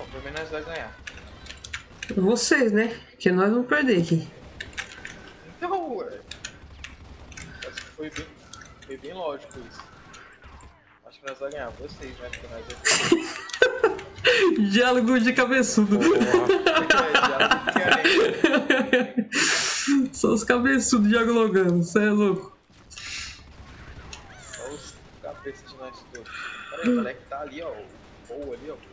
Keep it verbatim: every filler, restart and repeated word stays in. Bom, pelo menos nós vai ganhar. Vocês, né? Que nós vamos perder aqui. Então, ué. Acho que foi bem, foi bem lógico isso. Acho que nós vamos ganhar. Vocês, né? Porque nós vamos perder. Diálogo de cabeçudo. Só os cabeçudos dialogando, cê é louco. Só os cabeças de nós todos. Peraí, o moleque tá ali, ó. O voo ali, ó.